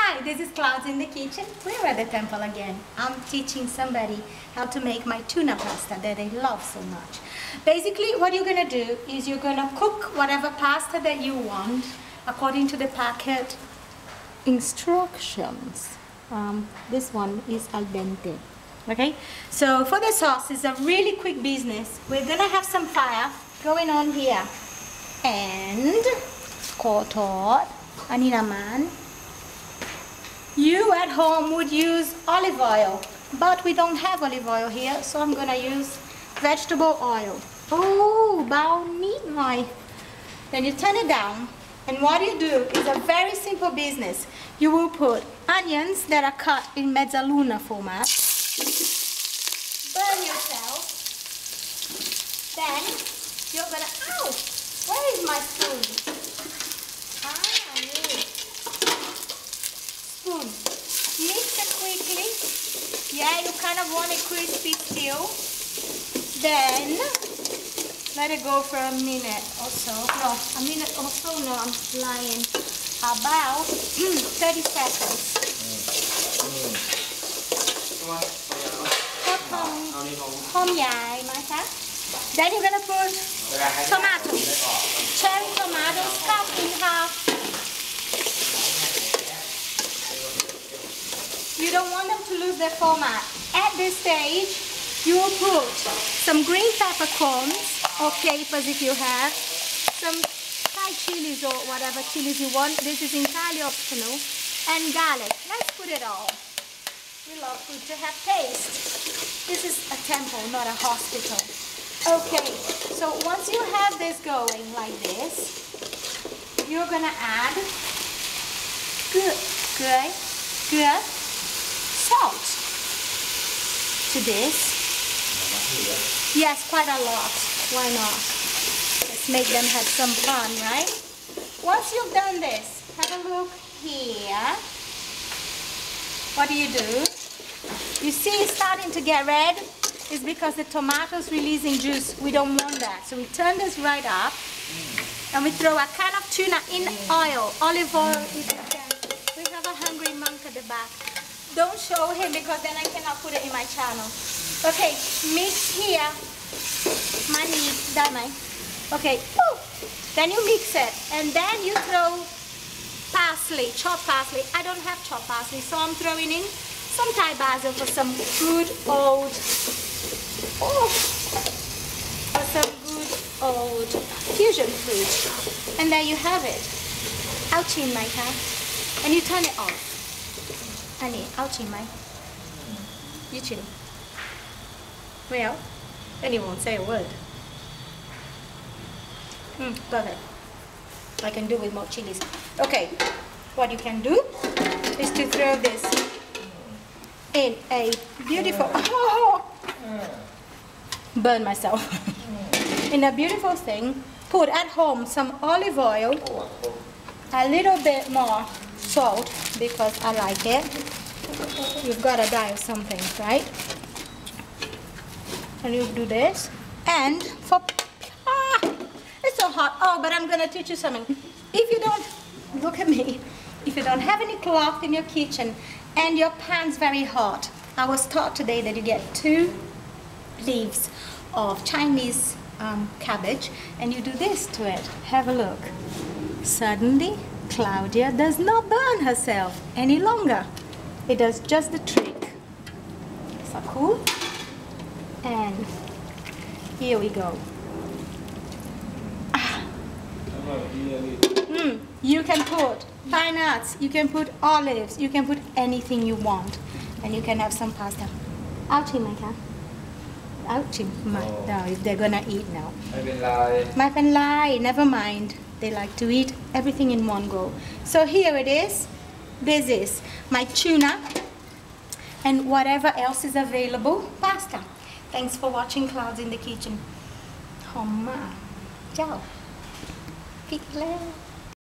Hi, this is Clouds in the Kitchen. We're at the temple again. I'm teaching somebody how to make my tuna pasta that they love so much. Basically, what you're going to do is you're going to cook whatever pasta that you want according to the packet instructions. This one is al dente. Okay? So for the sauce, it's a really quick business. We're going to have some fire going on here. And kotor, aniraman. You at home would use olive oil, but we don't have olive oil here, so I'm gonna use vegetable oil. Oh, about midnight. Then you turn it down, and what you do is a very simple business. You will put onions that are cut in mezzaluna format. Burn yourself. Then you're gonna, ow, where is my spoon? Mix it quickly. Yeah, you kind of want it crispy still. Then let it go for a minute or so. No, a minute or so. No, I'm lying. About 30 seconds. Then you're gonna put tomatoes, cherry tomatoes, cut in half. You don't want them to lose their format. At this stage, you will put some green peppercorns or capers if you have, some Thai chilies or whatever chilies you want. This is entirely optional. And garlic. Let's put it all. We love food to have taste. This is a temple, not a hospital. Okay, so once you have this going like this, you're gonna add good salt to this. Yes, quite a lot. Why not? Let's make them have some fun, right? Once you've done this, have a look here. What do? You see it's starting to get red? It's because the tomatoes releasing juice. We don't want that. So we turn this right up and we throw a can of tuna in oil, olive oil if you can. We have a hungry monk at the back. Don't show him because then I cannot put it in my channel. Okay, mix here. Okay, then you mix it and then you throw parsley, chopped parsley. I don't have chopped parsley, so I'm throwing in some Thai basil for some good old, fusion food. And there you have it. Ouchie, my cat. And you turn it off. Well, then he won't say a word. Perfect. I can do with more chilies. Okay, what you can do is to throw this in a beautiful... burn myself. In a beautiful thing, put at home some olive oil, a little bit more salt, because I like it. You've got to dye something, right? And you do this. And for... it's so hot. Oh, but I'm going to teach you something. If you don't... Look at me. If you don't have any cloth in your kitchen and your pan's very hot, I was taught today that you get 2 leaves of Chinese cabbage and you do this to it. Have a look. Suddenly, Claudia does not burn herself any longer. It does just the trick. So cool. And here we go. You can put pine nuts, you can put olives, you can put anything you want. And you can have some pasta. Ouchie, my cat. Ouchie, my dog. They're gonna eat now. My pen lie. Never mind. They like to eat everything in one go. So here it is. This is my tuna and whatever else is available, pasta. Thanks for watching Clouds in the Kitchen. Ciao.